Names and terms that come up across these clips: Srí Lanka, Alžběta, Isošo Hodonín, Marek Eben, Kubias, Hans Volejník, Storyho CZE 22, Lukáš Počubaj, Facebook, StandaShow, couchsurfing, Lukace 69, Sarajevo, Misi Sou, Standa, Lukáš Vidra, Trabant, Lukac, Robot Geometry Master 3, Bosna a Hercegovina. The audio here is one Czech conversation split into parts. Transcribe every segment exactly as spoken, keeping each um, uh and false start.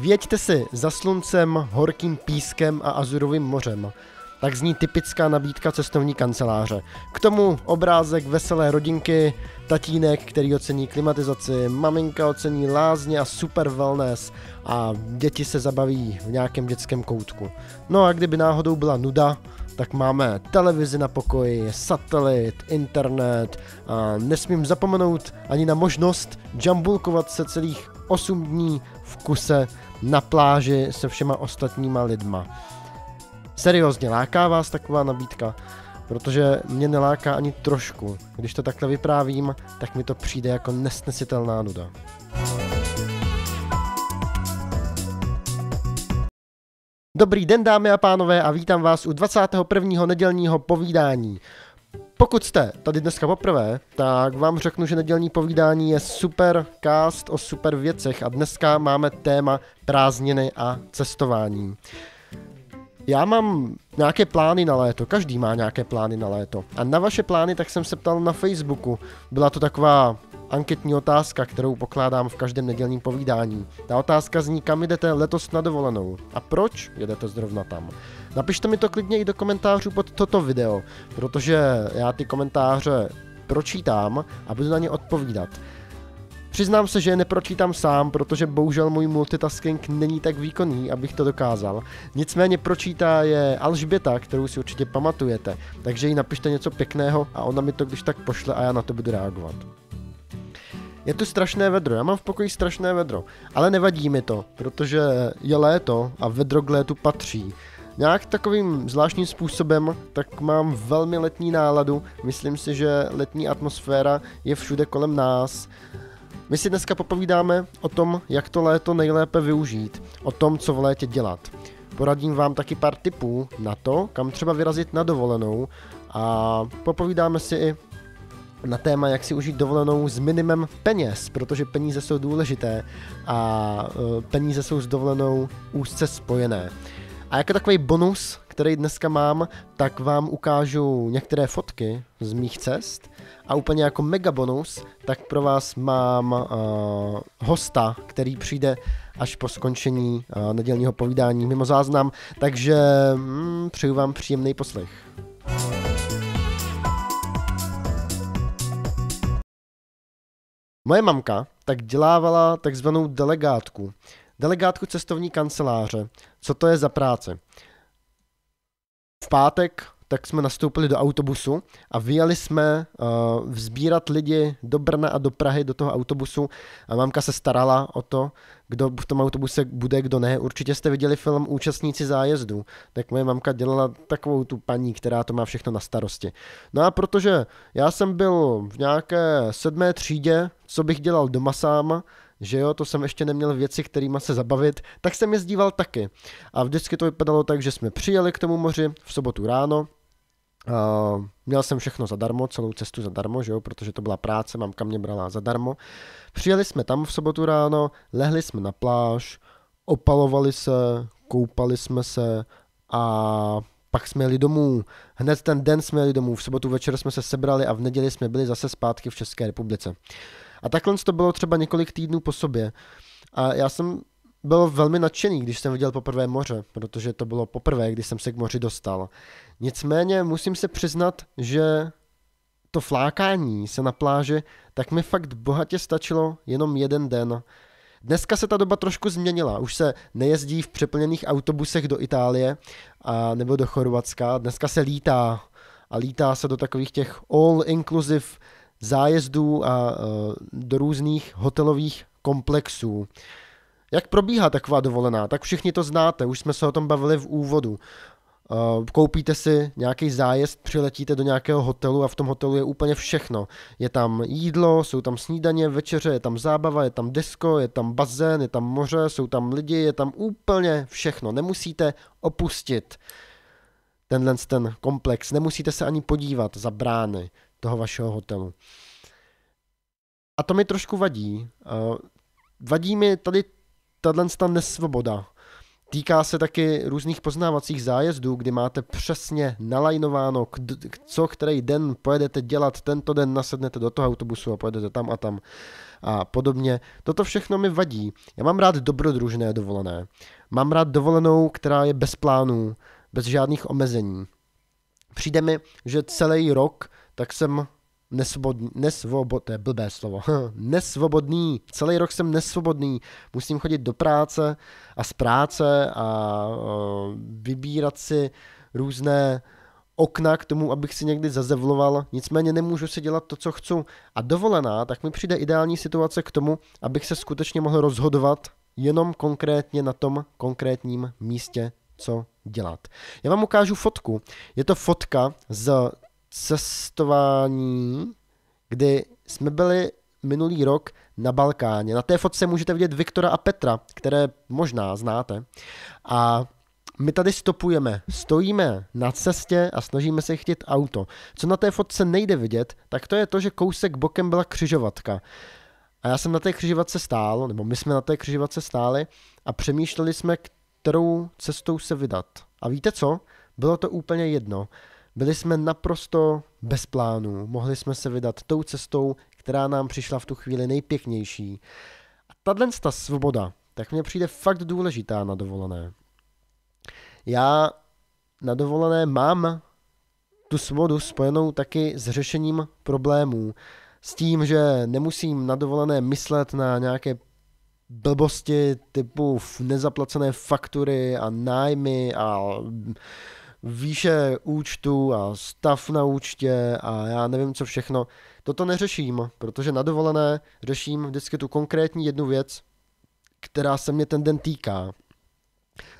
Vyjeďte si za sluncem, horkým pískem a azurovým mořem. Tak zní typická nabídka cestovní kanceláře. K tomu obrázek veselé rodinky, tatínek, který ocení klimatizaci, maminka ocení lázně a super wellness a děti se zabaví v nějakém dětském koutku. No a kdyby náhodou byla nuda, tak máme televizi na pokoji, satelit, internet a nesmím zapomenout ani na možnost džambulkovat se celých osm dní v kuse na pláži se všema ostatníma lidma. Seriózně, láká vás taková nabídka? Protože mě neláká ani trošku. Když to takhle vyprávím, tak mi to přijde jako nesnesitelná nuda. Dobrý den, dámy a pánové, a vítám vás u dvacátého prvního nedělního povídání. Pokud jste tady dneska poprvé, tak vám řeknu, že nedělní povídání je super cast o super věcech a dneska máme téma prázdniny a cestování. Já mám nějaké plány na léto, každý má nějaké plány na léto. A na vaše plány tak jsem se ptal na Facebooku. Byla to taková anketní otázka, kterou pokládám v každém nedělním povídání. Ta otázka zní, kam jdete letos na dovolenou a proč jedete zrovna tam. Napište mi to klidně i do komentářů pod toto video, protože já ty komentáře pročítám a budu na ně odpovídat. Přiznám se, že je nepročítám sám, protože bohužel můj multitasking není tak výkonný, abych to dokázal. Nicméně pročítá je Alžběta, kterou si určitě pamatujete, takže jí napište něco pěkného a ona mi to když tak pošle a já na to budu reagovat. Je tu strašné vedro, já mám v pokoji strašné vedro, ale nevadí mi to, protože je léto a vedro k létu patří. Nějak takovým zvláštním způsobem, tak mám velmi letní náladu, myslím si, že letní atmosféra je všude kolem nás. My si dneska popovídáme o tom, jak to léto nejlépe využít, o tom, co v létě dělat. Poradím vám taky pár tipů na to, kam třeba vyrazit na dovolenou a popovídáme si i na téma, jak si užít dovolenou s minimem peněz, protože peníze jsou důležité a peníze jsou s dovolenou úzce spojené. A jako takový bonus, který dneska mám, tak vám ukážu některé fotky z mých cest a úplně jako mega bonus, tak pro vás mám uh, hosta, který přijde až po skončení uh, nedělního povídání mimo záznam, takže mm, přeju vám příjemný poslech. Moje mamka tak dělávala takzvanou delegátku. Delegátku cestovní kanceláře. Co to je za práce? V pátek tak jsme nastoupili do autobusu a vyjeli jsme uh, vzbírat lidi do Brna a do Prahy, do toho autobusu. A mamka se starala o to, kdo v tom autobuse bude, kdo ne. Určitě jste viděli film Účastníci zájezdu. Tak moje mamka dělala takovou tu paní, která to má všechno na starosti. No a protože já jsem byl v nějaké sedmé třídě, co bych dělal doma sám, že jo, to jsem ještě neměl věci, kterýma se zabavit, tak jsem jezdíval taky. A vždycky to vypadalo tak, že jsme přijeli k tomu moři v sobotu ráno, uh, měl jsem všechno zadarmo, celou cestu zadarmo, že jo, protože to byla práce, mamka mě brala zadarmo. Přijeli jsme tam v sobotu ráno, lehli jsme na pláž, opalovali se, koupali jsme se a pak jsme jeli domů. Hned ten den jsme jeli domů, v sobotu večer jsme se sebrali a v neděli jsme byli zase zpátky v České republice. A takhle to bylo třeba několik týdnů po sobě. A já jsem byl velmi nadšený, když jsem viděl poprvé moře, protože to bylo poprvé, když jsem se k moři dostal. Nicméně musím se přiznat, že to flákání se na pláži, tak mi fakt bohatě stačilo jenom jeden den. Dneska se ta doba trošku změnila, už se nejezdí v přeplněných autobusech do Itálie a nebo do Chorvatska, dneska se lítá a lítá se do takových těch all-inclusive zájezdů a do různých hotelových komplexů. Jak probíhá taková dovolená? Tak všichni to znáte, už jsme se o tom bavili v úvodu. Koupíte si nějaký zájezd, přiletíte do nějakého hotelu a v tom hotelu je úplně všechno. Je tam jídlo, jsou tam snídaně, večeře, je tam zábava, je tam disco, je tam bazén, je tam moře, jsou tam lidi, je tam úplně všechno. Nemusíte opustit tenhle ten komplex, nemusíte se ani podívat za brány toho vašeho hotelu. A to mi trošku vadí. Vadí mi tady tato nesvoboda. Týká se taky různých poznávacích zájezdů, kdy máte přesně nalajnováno, co který den pojedete dělat, tento den nasednete do toho autobusu a pojedete tam a tam a podobně. Toto všechno mi vadí. Já mám rád dobrodružné dovolené. Mám rád dovolenou, která je bez plánů, bez žádných omezení. Přijde mi, že celý rok tak jsem nesvobodný, nesvobo, to je blbé slovo, nesvobodný, celý rok jsem nesvobodný, musím chodit do práce a z práce a vybírat si různé okna k tomu, abych si někdy zazevloval, nicméně nemůžu si dělat to, co chci. A dovolená, tak mi přijde ideální situace k tomu, abych se skutečně mohl rozhodovat jenom konkrétně na tom konkrétním místě, co dělat. Já vám ukážu fotku. Je to fotka z cestování, kdy jsme byli minulý rok na Balkáně. Na té fotce můžete vidět Viktora a Petra, které možná znáte. A my tady stopujeme, stojíme na cestě a snažíme se chytit auto. Co na té fotce nejde vidět, tak to je to, že kousek bokem byla křižovatka. A já jsem na té křižovatce stál, nebo my jsme na té křižovatce stáli a přemýšleli jsme, kterou cestou se vydat. A víte co? Bylo to úplně jedno. Byli jsme naprosto bez plánů, mohli jsme se vydat tou cestou, která nám přišla v tu chvíli nejpěknější. A tato svoboda, tak mně přijde fakt důležitá na dovolené. Já na dovolené mám tu svobodu spojenou taky s řešením problémů. S tím, že nemusím na dovolené myslet na nějaké blbosti typu nezaplacené faktury a nájmy a výše účtu a stav na účtě a já nevím co všechno. Toto neřeším, protože na dovolené řeším vždycky tu konkrétní jednu věc, která se mě ten den týká.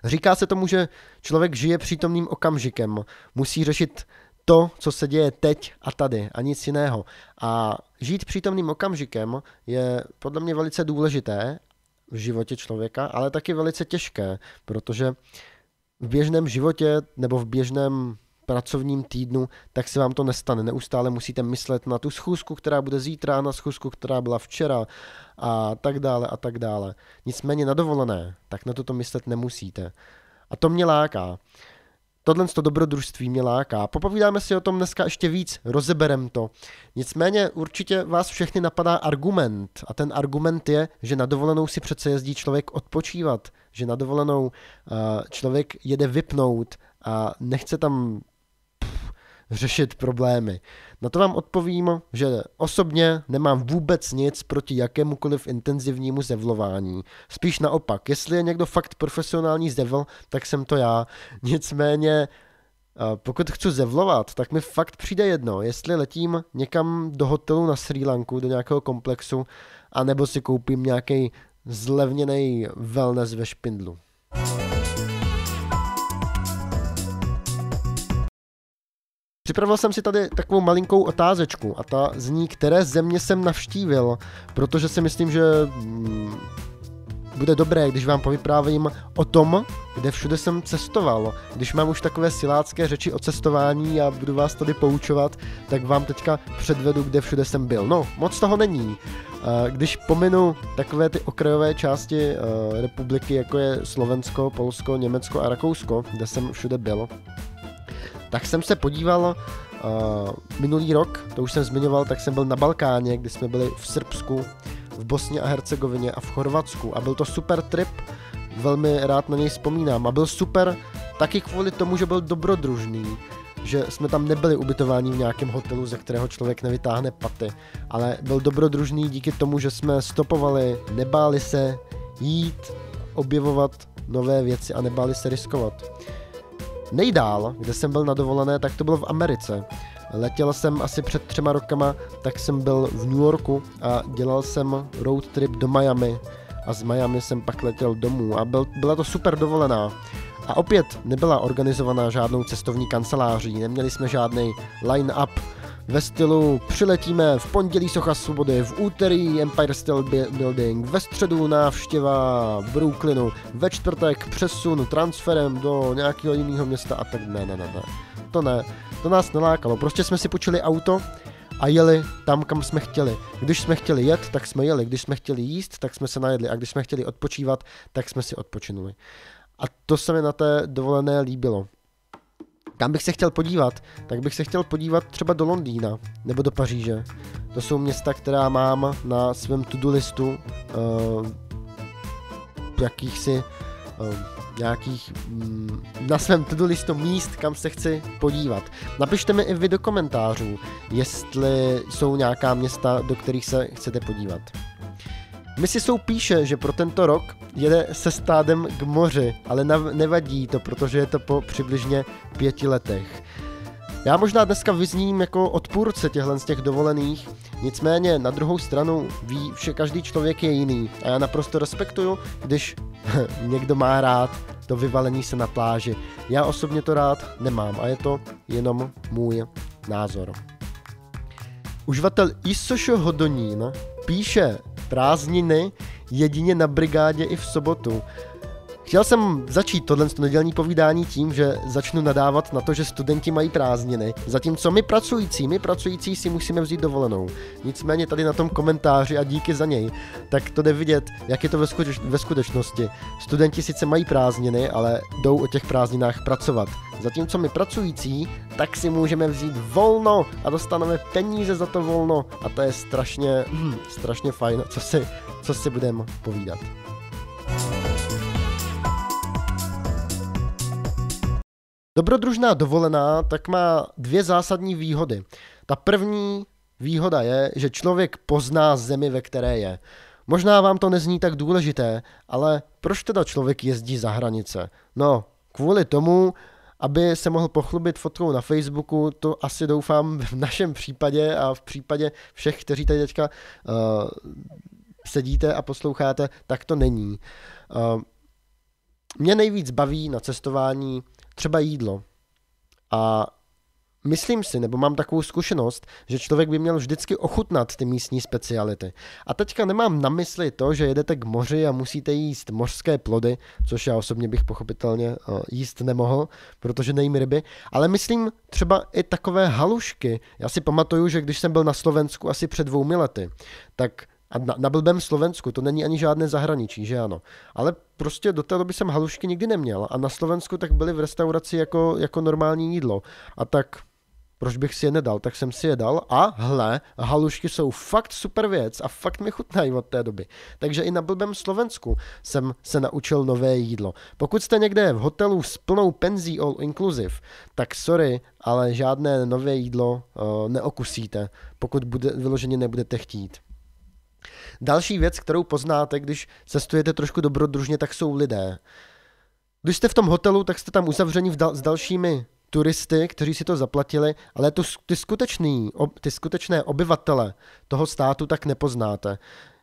Říká se tomu, že člověk žije přítomným okamžikem, musí řešit to, co se děje teď a tady a nic jiného. A žít přítomným okamžikem je podle mě velice důležité v životě člověka, ale taky velice těžké, protože v běžném životě nebo v běžném pracovním týdnu, tak se vám to nestane. Neustále musíte myslet na tu schůzku, která bude zítra, na schůzku, která byla včera a tak dále a tak dále. Nicméně na dovolené, tak na toto myslet nemusíte. A to mě láká. Tohle to dobrodružství mě láká. Popovídáme si o tom dneska ještě víc, rozeberem to. Nicméně určitě vás všechny napadá argument. A ten argument je, že na dovolenou si přece jezdí člověk odpočívat. Že na dovolenou člověk jede vypnout a nechce tam pff, řešit problémy. Na to vám odpovím, že osobně nemám vůbec nic proti jakémukoliv intenzivnímu zevlování. Spíš naopak, jestli je někdo fakt profesionální zevl, tak jsem to já. Nicméně, pokud chci zevlovat, tak mi fakt přijde jedno, jestli letím někam do hotelu na Srí Lanku, do nějakého komplexu, anebo si koupím nějaký zlevněný wellness ve Špindlu. Připravil jsem si tady takovou malinkou otázečku a ta zní, které země jsem navštívil, protože si myslím, že bude dobré, když vám povyprávím o tom, kde všude jsem cestoval. Když mám už takové silácké řeči o cestování a budu vás tady poučovat, tak vám teďka předvedu, kde všude jsem byl. No, moc toho není. Když pominu takové ty okrajové části republiky, jako je Slovensko, Polsko, Německo a Rakousko, kde jsem všude byl, tak jsem se podíval uh, minulý rok, to už jsem zmiňoval, tak jsem byl na Balkáně, kdy jsme byli v Srbsku, v Bosně a Hercegovině a v Chorvatsku. A byl to super trip, velmi rád na něj vzpomínám. A byl super taky kvůli tomu, že byl dobrodružný, že jsme tam nebyli ubytováni v nějakém hotelu, ze kterého člověk nevytáhne paty. Ale byl dobrodružný díky tomu, že jsme stopovali, nebáli se jít, objevovat nové věci a nebáli se riskovat. Nejdál, kde jsem byl na dovolené, tak to bylo v Americe. Letěl jsem asi před třema rokama, tak jsem byl v New Yorku a dělal jsem road trip do Miami a z Miami jsem pak letěl domů a byl, byla to super dovolená. A opět nebyla organizovaná žádnou cestovní kanceláří, neměli jsme žádný line-up ve stylu přiletíme v pondělí Socha Svobody, v úterý Empire State Building, ve středu návštěva Brooklynu, ve čtvrtek přesun transferem do nějakého jiného města a tak ne, ne, ne, ne. To ne, to nás nelákalo, prostě jsme si půjčili auto a jeli tam, kam jsme chtěli. Když jsme chtěli jet, tak jsme jeli, když jsme chtěli jíst, tak jsme se najedli a když jsme chtěli odpočívat, tak jsme si odpočinuli. A to se mi na té dovolené líbilo. Kam bych se chtěl podívat? Tak bych se chtěl podívat třeba do Londýna nebo do Paříže. To jsou města, která mám na svém to-do listu uh, jakýchsi uh, nějakých mm, na svém to-do listu míst, kam se chci podívat. Napište mi i vy do komentářů, jestli jsou nějaká města, do kterých se chcete podívat. Misi Sou píše, že pro tento rok jede se stádem k moři, ale nevadí to, protože je to po přibližně pěti letech. Já možná dneska vyzním jako odpůrce těchhle z těch dovolených, nicméně na druhou stranu ví, že každý člověk je jiný a já naprosto respektuju, když někdo má rád to vyvalení se na pláži. Já osobně to rád nemám a je to jenom můj názor. Uživatel Isošo Hodonín píše: prázdniny jedině na brigádě i v sobotu. Chtěl jsem začít tohle nedělní povídání tím, že začnu nadávat na to, že studenti mají prázdniny, zatímco my pracující, my pracující si musíme vzít dovolenou. Nicméně tady na tom komentáři, a díky za něj, tak to jde vidět, jak je to ve skutečnosti. Studenti sice mají prázdniny, ale jdou o těch prázdninách pracovat. Zatímco my pracující, tak si můžeme vzít volno a dostaneme peníze za to volno a to je strašně, hm, strašně fajn, co si, co si budeme povídat. Dobrodružná dovolená tak má dvě zásadní výhody. Ta první výhoda je, že člověk pozná zemi, ve které je. Možná vám to nezní tak důležité, ale proč teda člověk jezdí za hranice? No, kvůli tomu, aby se mohl pochlubit fotkou na Facebooku, to asi doufám v našem případě a v případě všech, kteří tady teďka uh, sedíte a posloucháte, tak to není. Uh, mě nejvíc baví na cestování třeba jídlo. A myslím si, nebo mám takovou zkušenost, že člověk by měl vždycky ochutnat ty místní speciality. A teďka nemám na mysli to, že jedete k moři a musíte jíst mořské plody, což já osobně bych pochopitelně jíst nemohl, protože nejím ryby, ale myslím třeba i takové halušky. Já si pamatuju, že když jsem byl na Slovensku asi před dvoumi lety, tak a na, na blbém Slovensku, to není ani žádné zahraničí, že ano. Ale prostě do té doby jsem halušky nikdy neměl. A na Slovensku tak byly v restauraci jako, jako normální jídlo. A tak proč bych si je nedal? Tak jsem si je dal a hle, halušky jsou fakt super věc a fakt mi chutnají od té doby. Takže i na blbém Slovensku jsem se naučil nové jídlo. Pokud jste někde v hotelu s plnou penzí all inclusive, tak sorry, ale žádné nové jídlo uh, neokusíte, pokud bude, vyloženě nebudete chtít. Další věc, kterou poznáte, když cestujete trošku dobrodružně, tak jsou lidé. Když jste v tom hotelu, tak jste tam uzavřeni v dal- s dalšími turisty, kteří si to zaplatili, ale tu, ty, skutečný, ob, ty skutečné obyvatele toho státu tak nepoznáte.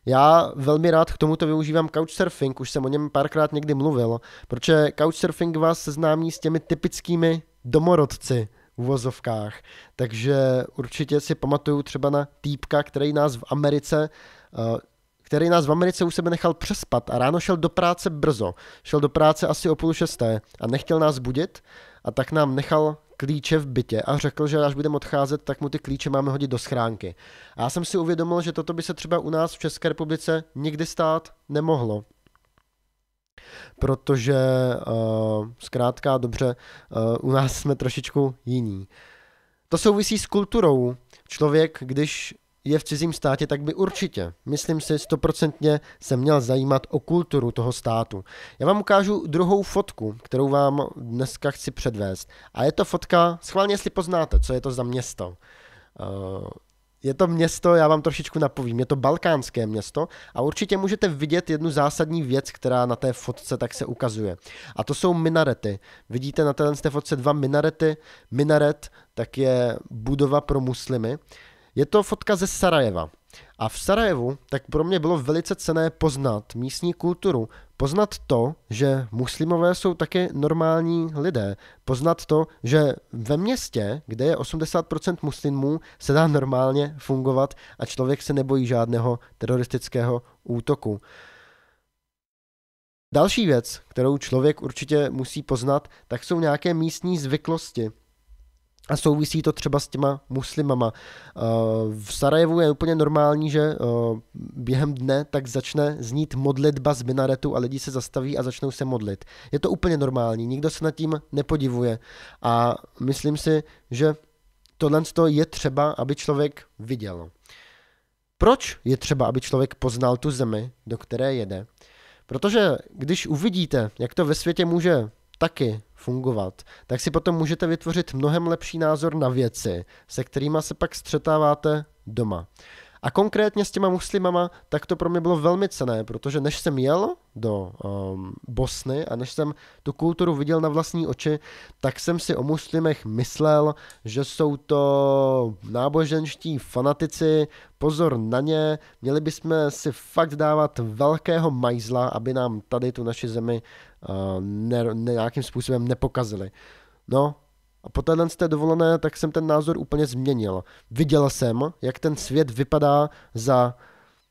Já velmi rád k tomuto využívám couchsurfing, už jsem o něm párkrát někdy mluvil, protože couchsurfing vás seznámí s těmi typickými domorodci v uvozovkách. Takže určitě si pamatuju třeba na týpka, který nás v Americe který nás v Americe u sebe nechal přespat a ráno šel do práce brzo. Šel do práce asi o půl šesté a nechtěl nás budit a tak nám nechal klíče v bytě a řekl, že až budeme odcházet, tak mu ty klíče máme hodit do schránky. A já jsem si uvědomil, že toto by se třeba u nás v České republice nikdy stát nemohlo. Protože uh, zkrátka dobře, uh, u nás jsme trošičku jiní. To souvisí s kulturou. Člověk, když je v cizím státě, tak by určitě, myslím si, stoprocentně se měl zajímat o kulturu toho státu. Já vám ukážu druhou fotku, kterou vám dneska chci předvést. A je to fotka, schválně jestli poznáte, co je to za město. Je to město, já vám trošičku napovím, je to balkánské město a určitě můžete vidět jednu zásadní věc, která na té fotce tak se ukazuje. A to jsou minarety. Vidíte na té fotce dva minarety. Minaret tak je budova pro muslimy. Je to fotka ze Sarajeva. A v Sarajevu tak pro mě bylo velice cenné poznat místní kulturu, poznat to, že muslimové jsou také normální lidé, poznat to, že ve městě, kde je osmdesát procent muslimů, se dá normálně fungovat a člověk se nebojí žádného teroristického útoku. Další věc, kterou člověk určitě musí poznat, tak jsou nějaké místní zvyklosti. A souvisí to třeba s těma muslimama. V Sarajevu je úplně normální, že během dne tak začne znít modlitba z minaretu a lidi se zastaví a začnou se modlit. Je to úplně normální, nikdo se nad tím nepodivuje. A myslím si, že tohle je třeba, aby člověk viděl. Proč je třeba, aby člověk poznal tu zemi, do které jede? Protože když uvidíte, jak to ve světě může taky fungovat, tak si potom můžete vytvořit mnohem lepší názor na věci, se kterými se pak střetáváte doma. A konkrétně s těma muslimama, tak to pro mě bylo velmi cenné, protože než jsem jel do um, Bosny a než jsem tu kulturu viděl na vlastní oči, tak jsem si o muslimech myslel, že jsou to náboženští fanatici, pozor na ně, měli bychom si fakt dávat velkého majzla, aby nám tady tu naši zemi uh, ne, ne, nějakým způsobem nepokazili. No, a po téhle té dovolené, tak jsem ten názor úplně změnil. Viděl jsem, jak ten svět vypadá za,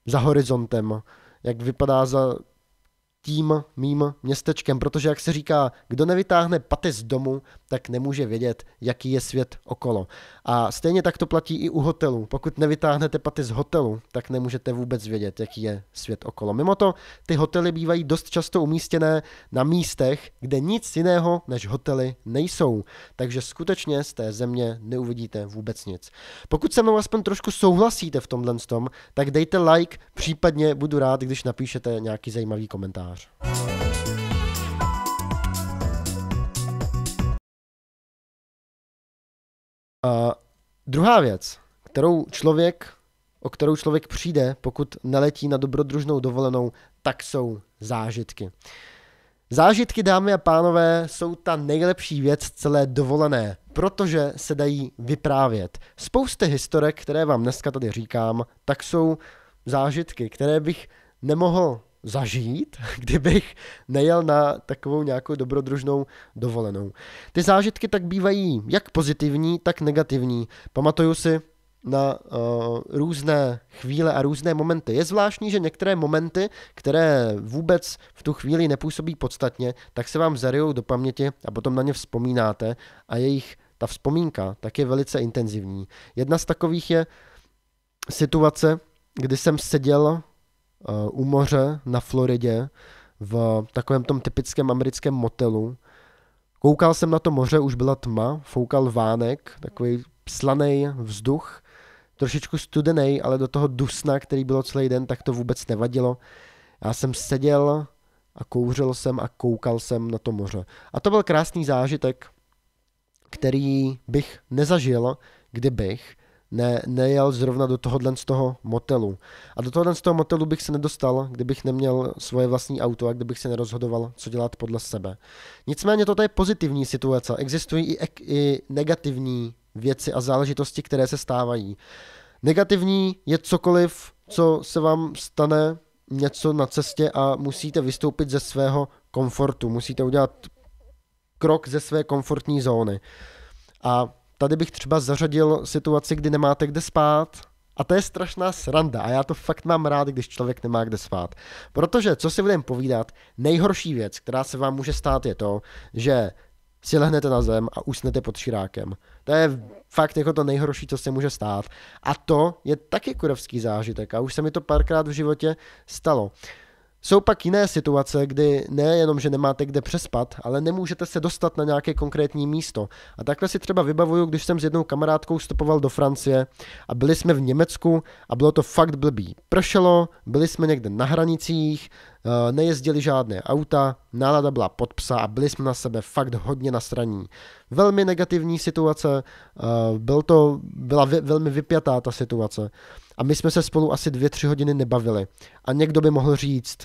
za horizontem, jak vypadá za tím mým městečkem, protože jak se říká, kdo nevytáhne paty z domu, tak nemůže vědět, jaký je svět okolo. A stejně tak to platí i u hotelu. Pokud nevytáhnete paty z hotelu, tak nemůžete vůbec vědět, jaký je svět okolo. Mimo to, ty hotely bývají dost často umístěné na místech, kde nic jiného než hotely nejsou. Takže skutečně z té země neuvidíte vůbec nic. Pokud se mnou aspoň trošku souhlasíte v tomhle tom, tak dejte like, případně budu rád, když napíšete nějaký zajímavý komentář. A druhá věc, kterou člověk, o kterou člověk přijde, pokud neletí na dobrodružnou dovolenou, tak jsou zážitky. Zážitky, dámy a pánové, jsou ta nejlepší věc celé dovolené, protože se dají vyprávět. Spousty historek, které vám dneska tady říkám, tak jsou zážitky, které bych nemohl zažít, kdybych nejel na takovou nějakou dobrodružnou dovolenou. Ty zážitky tak bývají jak pozitivní, tak negativní. Pamatuju si na uh, různé chvíle a různé momenty. Je zvláštní, že některé momenty, které vůbec v tu chvíli nepůsobí podstatně, tak se vám zaryjou do paměti a potom na ně vzpomínáte a jejich ta vzpomínka tak je velice intenzivní. Jedna z takových je situace, kdy jsem seděl u moře na Floridě v takovém tom typickém americkém motelu. Koukal jsem na to moře, už byla tma, foukal vánek, takový slaný vzduch, trošičku studený, ale do toho dusna, který bylo celý den, tak to vůbec nevadilo. Já jsem seděl a kouřil jsem a koukal jsem na to moře. A to byl krásný zážitek, který bych nezažil, kdybych Ne, nejel zrovna do tohohle z toho motelu. A do tohohle z toho motelu bych se nedostal, kdybych neměl svoje vlastní auto a kdybych se nerozhodoval, co dělat podle sebe. Nicméně toto je pozitivní situace. Existují i, ek, i negativní věci a záležitosti, které se stávají. Negativní je cokoliv, co se vám stane něco na cestě a musíte vystoupit ze svého komfortu. Musíte udělat krok ze své komfortní zóny. A tady bych třeba zařadil situaci, kdy nemáte kde spát. A to je strašná sranda. A já to fakt mám rád, když člověk nemá kde spát. Protože, co si budeme povídat, nejhorší věc, která se vám může stát, je to, že si lehnete na zem a usnete pod širákem. To je fakt jako to nejhorší, co se může stát. A to je taky kurovský zážitek. A už se mi to párkrát v životě stalo. Jsou pak jiné situace, kdy nejenom, že nemáte kde přespat, ale nemůžete se dostat na nějaké konkrétní místo. A takhle si třeba vybavuju, když jsem s jednou kamarádkou vstupoval do Francie a byli jsme v Německu a bylo to fakt blbý. Pršelo, byli jsme někde na hranicích, nejezdili žádné auta, nálada byla pod psa a byli jsme na sebe fakt hodně nasraní. Velmi negativní situace, byl to, byla vy, velmi vypjatá ta situace. A my jsme se spolu asi dvě, tři hodiny nebavili. A někdo by mohl říct,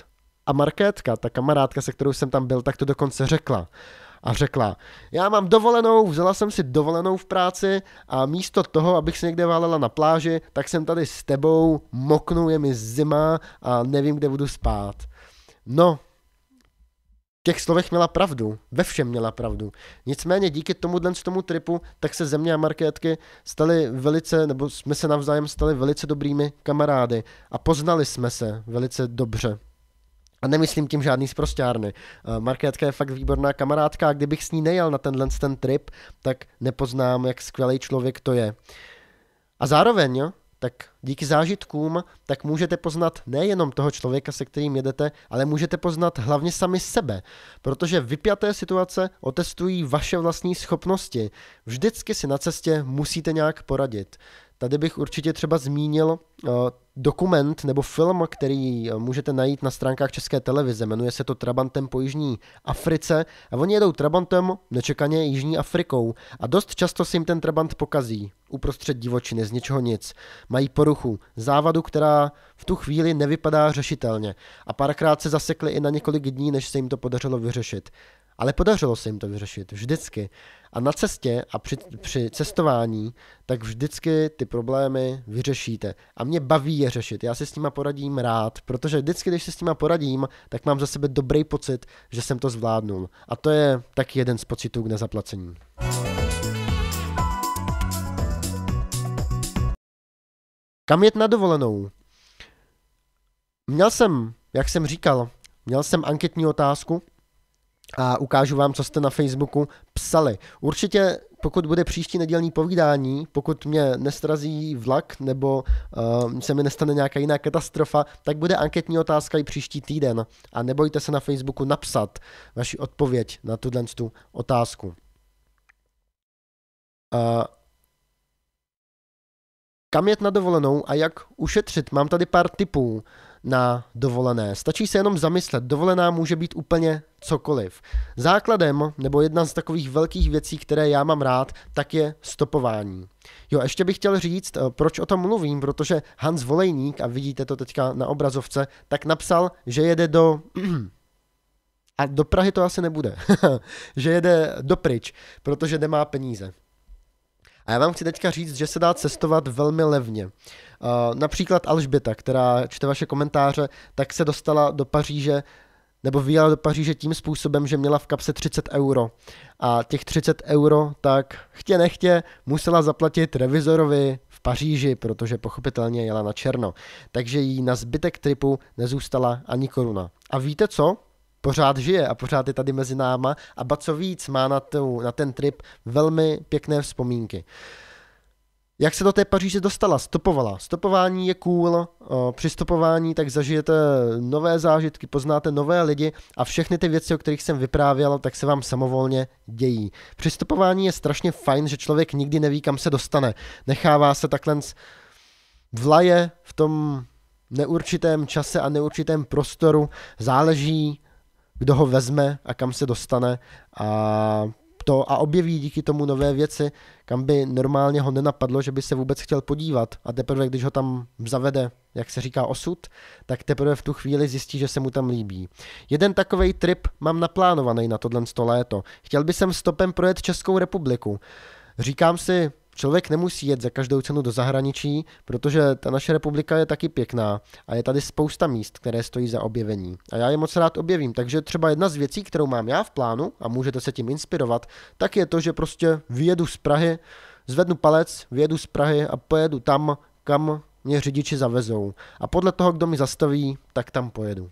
a Markétka, ta kamarádka, se kterou jsem tam byl, tak to dokonce řekla. A řekla, já mám dovolenou, vzala jsem si dovolenou v práci a místo toho, abych se někde válela na pláži, tak jsem tady s tebou, moknu, je mi zima a nevím, kde budu spát. No, v těch slovech měla pravdu, ve všem měla pravdu. Nicméně díky tomu z tomu tripu, tak se ze mě a Markétky staly velice, nebo jsme se navzájem stali velice dobrými kamarády a poznali jsme se velice dobře. A nemyslím tím žádný sprosťárny. Markétka je fakt výborná kamarádka a kdybych s ní nejel na tenhle ten trip, tak nepoznám, jak skvělý člověk to je. A zároveň, jo, tak díky zážitkům, tak můžete poznat nejenom toho člověka, se kterým jedete, ale můžete poznat hlavně sami sebe, protože vypjaté situace otestují vaše vlastní schopnosti. Vždycky si na cestě musíte nějak poradit. Tady bych určitě třeba zmínil dokument nebo film, který můžete najít na stránkách České televize. Jmenuje se to Trabantem po Jižní Africe a oni jedou trabantem nečekaně Jižní Afrikou a dost často si jim ten trabant pokazí uprostřed divočiny, z ničeho nic. Mají poruchu, závadu, která v tu chvíli nevypadá řešitelně a párkrát se zasekli i na několik dní, než se jim to podařilo vyřešit. Ale podařilo se jim to vyřešit vždycky. A na cestě a při, při cestování, tak vždycky ty problémy vyřešíte. A mě baví je řešit, já si s nima poradím rád, protože vždycky, když se s nima poradím, tak mám za sebe dobrý pocit, že jsem to zvládnul. A to je taky jeden z pocitů k nezaplacení. Kam jet na dovolenou? Měl jsem, jak jsem říkal, měl jsem anketní otázku, a ukážu vám, co jste na Facebooku psali. Určitě, pokud bude příští nedělní povídání, pokud mě nestrazí vlak nebo uh, se mi nestane nějaká jiná katastrofa, tak bude anketní otázka i příští týden. A nebojte se na Facebooku napsat vaši odpověď na tuhle tu otázku. Uh, kam jet na dovolenou a jak ušetřit? Mám tady pár tipů na dovolené. Stačí se jenom zamyslet, dovolená může být úplně cokoliv. Základem, nebo jedna z takových velkých věcí, které já mám rád, tak je stopování. Jo, ještě bych chtěl říct, proč o tom mluvím, protože Hans Volejník, a vidíte to teďka na obrazovce, tak napsal, že jede do... a do Prahy to asi nebude. Že jede do pryč, protože nemá peníze. A já vám chci teďka říct, že se dá cestovat velmi levně. Uh, například Alžběta, která čte vaše komentáře, tak se dostala do Paříže, nebo vyjela do Paříže tím způsobem, že měla v kapse třicet euro. A těch třicet euro tak chtě nechtě musela zaplatit revizorovi v Paříži, protože pochopitelně jela na černo. Takže jí na zbytek tripu nezůstala ani koruna. A víte co? Pořád žije a pořád je tady mezi náma a ba co víc, má na, tu, na ten trip velmi pěkné vzpomínky. Jak se do té Paříže dostala? Stopovala. Stopování je cool, při stopování tak zažijete nové zážitky, poznáte nové lidi a všechny ty věci, o kterých jsem vyprávěl, tak se vám samovolně dějí. Při stopování je strašně fajn, že člověk nikdy neví, kam se dostane. Nechává se takhle vlaje v tom neurčitém čase a neurčitém prostoru, záleží, kdo ho vezme a kam se dostane a, to, a objeví díky tomu nové věci, kam by normálně ho nenapadlo, že by se vůbec chtěl podívat a teprve, když ho tam zavede, jak se říká osud, tak teprve v tu chvíli zjistí, že se mu tam líbí. Jeden takovej trip mám naplánovaný na tohle léto. Chtěl bych sem stopem projet Českou republiku. Říkám si, člověk nemusí jet za každou cenu do zahraničí, protože ta naše republika je taky pěkná a je tady spousta míst, které stojí za objevení. A já je moc rád objevím, takže třeba jedna z věcí, kterou mám já v plánu a můžete se tím inspirovat, tak je to, že prostě vyjedu z Prahy, zvednu palec, vyjedu z Prahy a pojedu tam, kam mě řidiči zavezou. A podle toho, kdo mi zastaví, tak tam pojedu.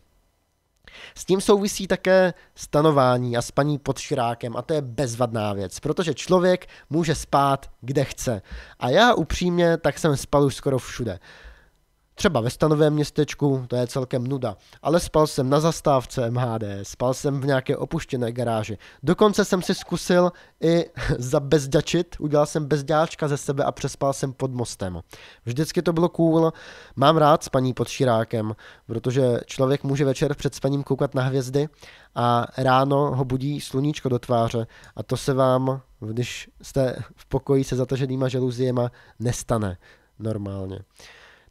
S tím souvisí také stanování a spaní pod širákem a to je bezvadná věc, protože člověk může spát kde chce. A já upřímně tak jsem spal už skoro všude. Třeba ve stanovém městečku, to je celkem nuda, ale spal jsem na zastávce M H D, spal jsem v nějaké opuštěné garáži. Dokonce jsem si zkusil i zabezdačit, udělal jsem bezdáčka ze sebe a přespal jsem pod mostem. Vždycky to bylo cool, mám rád spaní pod širákem, protože člověk může večer před spaním koukat na hvězdy a ráno ho budí sluníčko do tváře a to se vám, když jste v pokoji se zataženýma žaluziema, nestane normálně.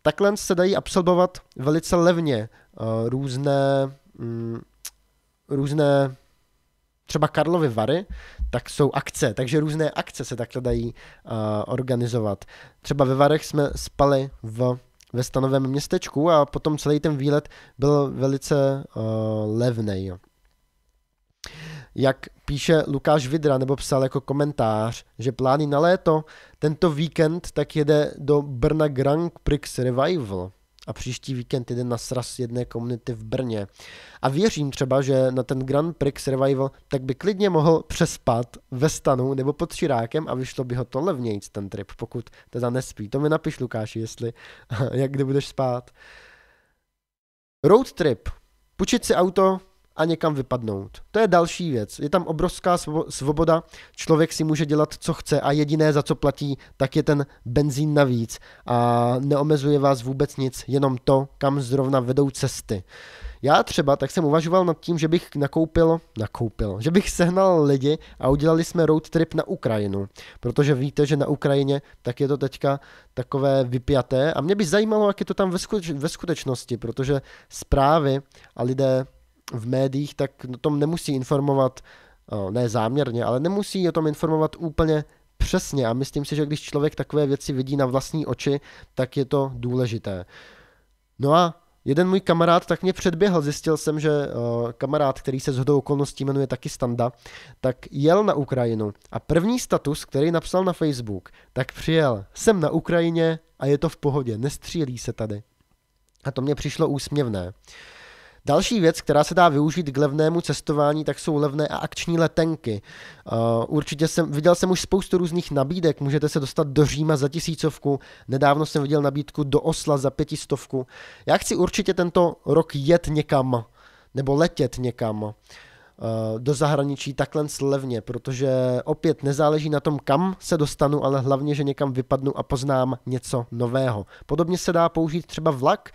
Takhle se dají absolvovat velice levně různé, různé třeba Karlovy Vary, tak jsou akce, takže různé akce se takhle dají organizovat. Třeba ve Varech jsme spali v, ve stanovém městečku a potom celý ten výlet byl velice levnej. Jak píše Lukáš Vidra, nebo psal jako komentář, že plány na léto, tento víkend tak jede do Brna Grand Prix Revival. a příští víkend jeden na sraz jedné komunity v Brně. A věřím třeba, že na ten Grand Prix Survival tak by klidně mohl přespat ve stanu nebo pod širákem a vyšlo by ho to levnějc ten trip, pokud teda nespí. To mi napiš, Lukáši, jestli, jak kde budeš spát. Road trip. Půjčit si auto a někam vypadnout. To je další věc. Je tam obrovská svoboda, člověk si může dělat, co chce a jediné, za co platí, tak je ten benzín navíc a neomezuje vás vůbec nic, jenom to, kam zrovna vedou cesty. Já třeba tak jsem uvažoval nad tím, že bych nakoupil, nakoupil, že bych sehnal lidi a udělali jsme road trip na Ukrajinu, protože víte, že na Ukrajině tak je to teďka takové vypjaté a mě by zajímalo, jak je to tam ve skutečnosti, protože zprávy a lidé v médiích tak o tom nemusí informovat, ne záměrně, ale nemusí o tom informovat úplně přesně a myslím si, že když člověk takové věci vidí na vlastní oči, tak je to důležité. No a jeden můj kamarád tak mě předběhl, zjistil jsem, že uh, kamarád, který se shodou okolností jmenuje taky Standa, tak jel na Ukrajinu a první status, který napsal na Facebook, tak přijel, jsem na Ukrajině a je to v pohodě, nestřílí se tady. A to mě přišlo úsměvné. Další věc, která se dá využít k levnému cestování, tak jsou levné a akční letenky. Uh, určitě jsem, viděl jsem už spoustu různých nabídek, můžete se dostat do Říma za tisícovku, nedávno jsem viděl nabídku do Osla za pětistovku. Já chci určitě tento rok jet někam, nebo letět někam uh, do zahraničí takhle levně, protože opět nezáleží na tom, kam se dostanu, ale hlavně, že někam vypadnu a poznám něco nového. Podobně se dá použít třeba vlak,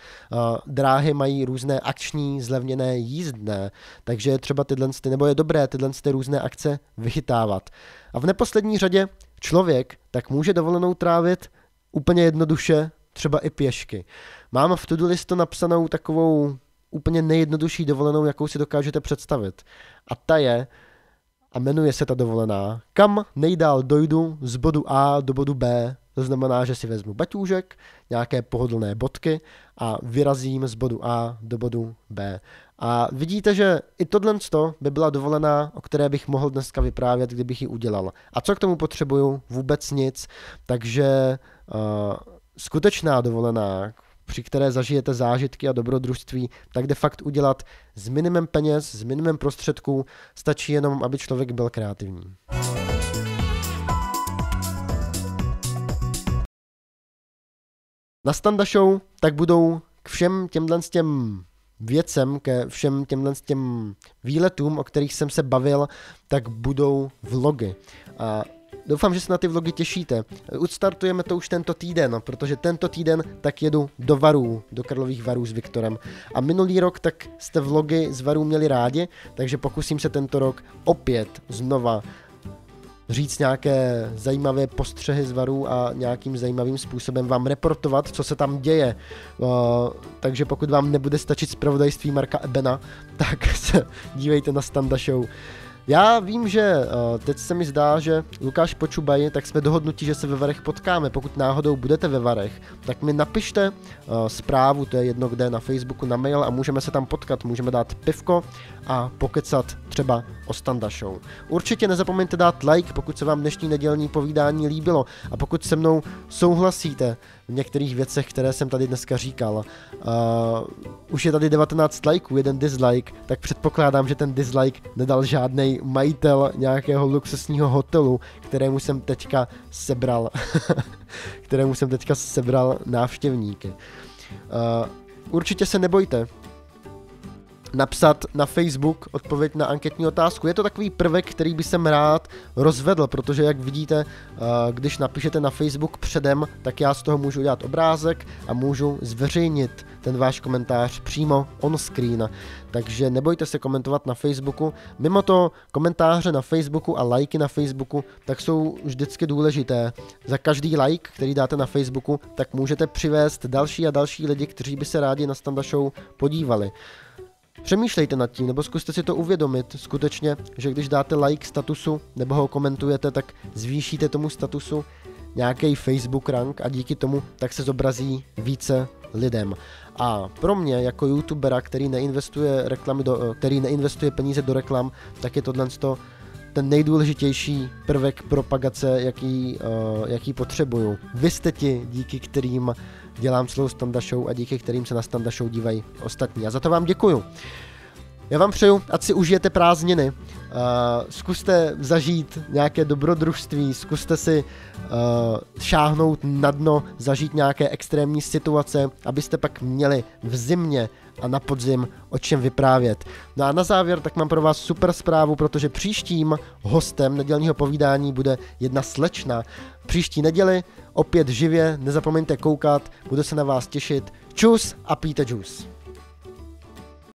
dráhy mají různé akční, zlevněné jízdné, takže je třeba tyhle, nebo je dobré tyhle různé akce vychytávat. A v neposlední řadě člověk tak může dovolenou trávit úplně jednoduše, třeba i pěšky. Mám v to-do listu napsanou takovou úplně nejjednodušší dovolenou, jakou si dokážete představit. A ta je, a jmenuje se ta dovolená, kam nejdál dojdu z bodu A do bodu B, to znamená, že si vezmu baťůžek, nějaké pohodlné bodky a vyrazím z bodu A do bodu B. A vidíte, že i tohle by byla dovolená, o které bych mohl dneska vyprávět, kdybych ji udělal. A co k tomu potřebuju? Vůbec nic. Takže uh, skutečná dovolená, při které zažijete zážitky a dobrodružství, tak de facto udělat s minimem peněz, s minimem prostředků, stačí jenom, aby člověk byl kreativní. Na Standashow tak budou k všem těmhle těm věcem, ke všem těmhle těm výletům, o kterých jsem se bavil, tak budou vlogy. A doufám, že se na ty vlogy těšíte. Odstartujeme to už tento týden, protože tento týden tak jedu do Varů, do Karlových Varů s Viktorem. A minulý rok tak jste vlogy z Varů měli rádi, takže pokusím se tento rok opět znova říct nějaké zajímavé postřehy z Varů a nějakým zajímavým způsobem vám reportovat, co se tam děje. Uh, takže pokud vám nebude stačit zpravodajství Marka Ebena, tak se dívejte na Standashow. Já vím, že teď se mi zdá, že Lukáš Počubaj, tak jsme dohodnutí, že se ve Varech potkáme. Pokud náhodou budete ve Varech, tak mi napište zprávu, to je jedno kde, na Facebooku, na mail a můžeme se tam potkat, můžeme dát pivko a pokecat třeba o Standashow. Určitě nezapomeňte dát like, pokud se vám dnešní nedělní povídání líbilo a pokud se mnou souhlasíte v některých věcech, které jsem tady dneska říkal. Uh, už je tady devatenáct lajků, jeden dislike, tak předpokládám, že ten dislike nedal žádnej majitel nějakého luxusního hotelu, kterému jsem teďka sebral, kterému jsem teďka sebral návštěvníky. Uh, určitě se nebojte napsat na Facebook odpověď na anketní otázku. Je to takový prvek, který by jsem rád rozvedl, protože jak vidíte, když napíšete na Facebook předem, tak já z toho můžu udělat obrázek a můžu zveřejnit ten váš komentář přímo on screen. Takže nebojte se komentovat na Facebooku. Mimo to komentáře na Facebooku a lajky na Facebooku tak jsou vždycky důležité. Za každý like, který dáte na Facebooku, tak můžete přivést další a další lidi, kteří by se rádi na Standashow podívali. Přemýšlejte nad tím, nebo zkuste si to uvědomit skutečně, že když dáte like statusu nebo ho komentujete, tak zvýšíte tomu statusu nějaký Facebook rank a díky tomu tak se zobrazí více lidem. A pro mě jako youtubera, který neinvestuje, reklamy do, který neinvestuje peníze do reklam, tak je tohle ten nejdůležitější prvek propagace, jaký, jaký potřebuju. Vy jste ti, díky kterým dělám celou Standashow a díky kterým se na Standashow dívají ostatní. A za to vám děkuju. Já vám přeju, ať si užijete prázdniny, zkuste zažít nějaké dobrodružství, zkuste si šáhnout na dno, zažít nějaké extrémní situace, abyste pak měli v zimě a na podzim o čem vyprávět. No a na závěr tak mám pro vás super zprávu, protože příštím hostem nedělního povídání bude jedna slečna. Příští neděli opět živě, nezapomeňte koukat, budu se na vás těšit. Čus a pijte džus.